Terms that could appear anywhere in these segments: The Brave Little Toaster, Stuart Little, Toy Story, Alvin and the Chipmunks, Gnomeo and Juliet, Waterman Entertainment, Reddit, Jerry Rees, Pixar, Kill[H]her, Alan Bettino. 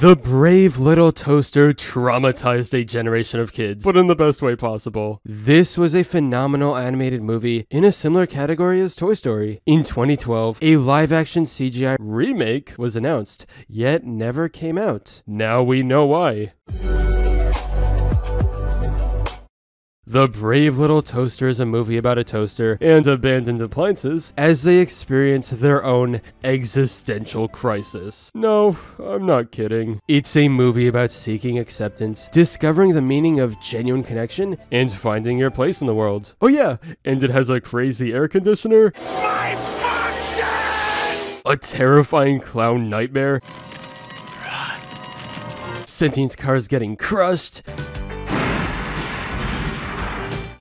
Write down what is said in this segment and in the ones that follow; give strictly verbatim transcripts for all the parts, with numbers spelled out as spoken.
The Brave Little Toaster traumatized a generation of kids, but in the best way possible. This was a phenomenal animated movie in a similar category as Toy Story. In twenty twelve, a live-action C G I remake was announced, yet never came out. Now we know why. The Brave Little Toaster is a movie about a toaster and abandoned appliances as they experience their own existential crisis. No, I'm not kidding. It's a movie about seeking acceptance, discovering the meaning of genuine connection, and finding your place in the world. Oh yeah, and it has a crazy air conditioner, it's my function! A terrifying clown nightmare, run, sentient cars getting crushed,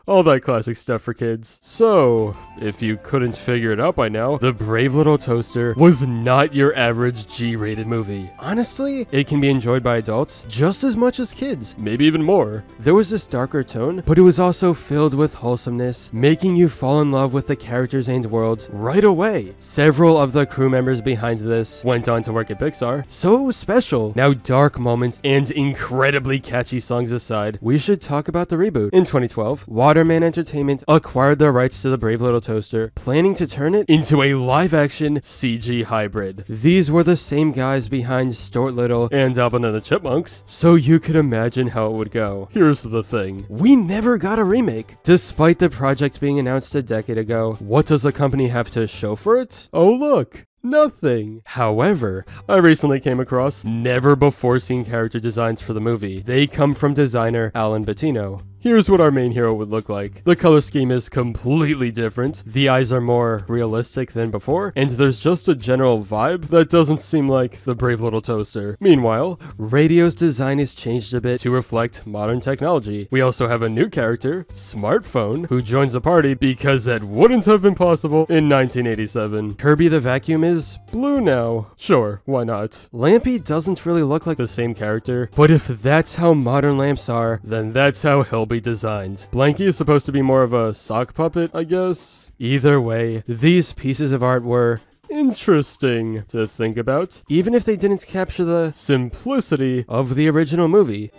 all that classic stuff for kids. So, if you couldn't figure it out by now, The Brave Little Toaster was not your average G rated movie. Honestly, it can be enjoyed by adults just as much as kids, maybe even more. There was this darker tone, but it was also filled with wholesomeness, making you fall in love with the characters and worlds right away. Several of the crew members behind this went on to work at Pixar, so it was special. Now, dark moments and incredibly catchy songs aside, we should talk about the reboot. In twenty twelve, Waterman Waterman Entertainment acquired the rights to The Brave Little Toaster, planning to turn it into a live-action C G hybrid. These were the same guys behind Stuart Little and Alvin and the Chipmunks, so you could imagine how it would go. Here's the thing. We never got a remake. Despite the project being announced a decade ago, what does the company have to show for it? Oh look! Nothing. However, I recently came across never-before-seen character designs for the movie. They come from designer Alan Bettino. Here's what our main hero would look like. The color scheme is completely different, the eyes are more realistic than before, and there's just a general vibe that doesn't seem like The Brave Little Toaster. Meanwhile, Radio's design is changed a bit to reflect modern technology. We also have a new character, Smartphone, who joins the party because that wouldn't have been possible in nineteen eighty-seven. Kirby the Vacuum is blue now. Sure, why not? Lampy doesn't really look like the same character, but if that's how modern lamps are, then that's how he'll be designed. Blanky is supposed to be more of a sock puppet, I guess? Either way, these pieces of art were interesting to think about, even if they didn't capture the simplicity of the original movie.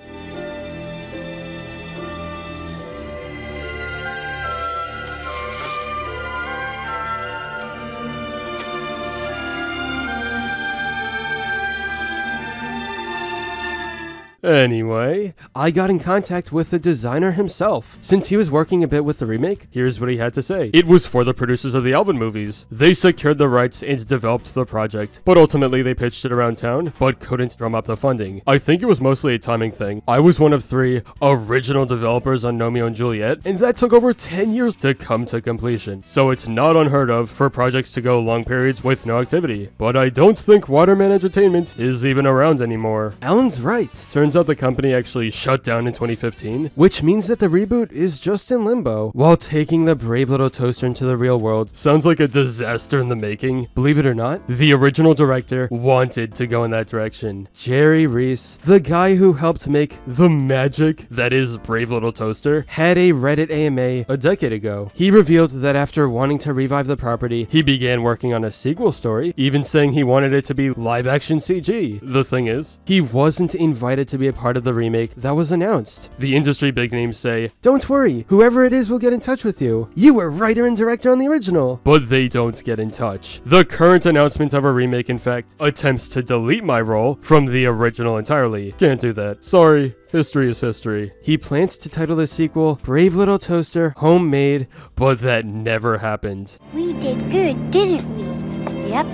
Anyway, I got in contact with the designer himself. Since he was working a bit with the remake, here's what he had to say. It was for the producers of the Alvin movies. They secured the rights and developed the project, but ultimately they pitched it around town, but couldn't drum up the funding. I think it was mostly a timing thing. I was one of three original developers on Gnomeo and Juliet, and that took over ten years to come to completion. So it's not unheard of for projects to go long periods with no activity. But I don't think Waterman Entertainment is even around anymore. Alan's right. Turns Turns out the company actually shut down in twenty fifteen, which means that the reboot is just in limbo. While taking The Brave Little Toaster into the real world sounds like a disaster in the making. Believe it or not, the original director wanted to go in that direction. Jerry Rees, the guy who helped make the magic that is Brave Little Toaster, had a Reddit A M A a decade ago. He revealed that after wanting to revive the property, he began working on a sequel story, even saying he wanted it to be live-action C G. The thing is, he wasn't invited to be a part of the remake that was announced. The industry big names say, don't worry, whoever it is will get in touch with you. You were writer and director on the original. But they don't get in touch. The current announcement of a remake, in fact, attempts to delete my role from the original entirely. Can't do that. Sorry. History is history. He plans to title the sequel Brave Little Toaster Homemade, but that never happened. We did good, didn't we? Yep.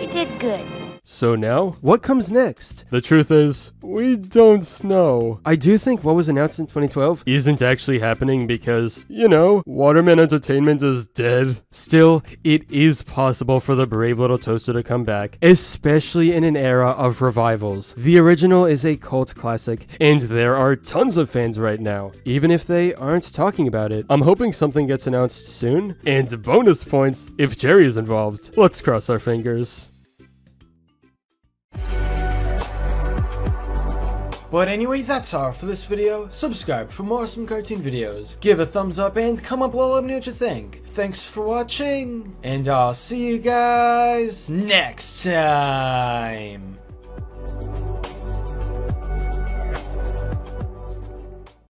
We did good. So now, what comes next? The truth is, we don't know. I do think what was announced in twenty twelve isn't actually happening because, you know, Waterman Entertainment is dead. Still, it is possible for The Brave Little Toaster to come back, especially in an era of revivals. The original is a cult classic, and there are tons of fans right now, even if they aren't talking about it. I'm hoping something gets announced soon, and bonus points if Jerry is involved. Let's cross our fingers. But anyway, that's all for this video. Subscribe for more awesome cartoon videos. Give a thumbs up and comment below, let me know what you think. Thanks for watching, and I'll see you guys next time.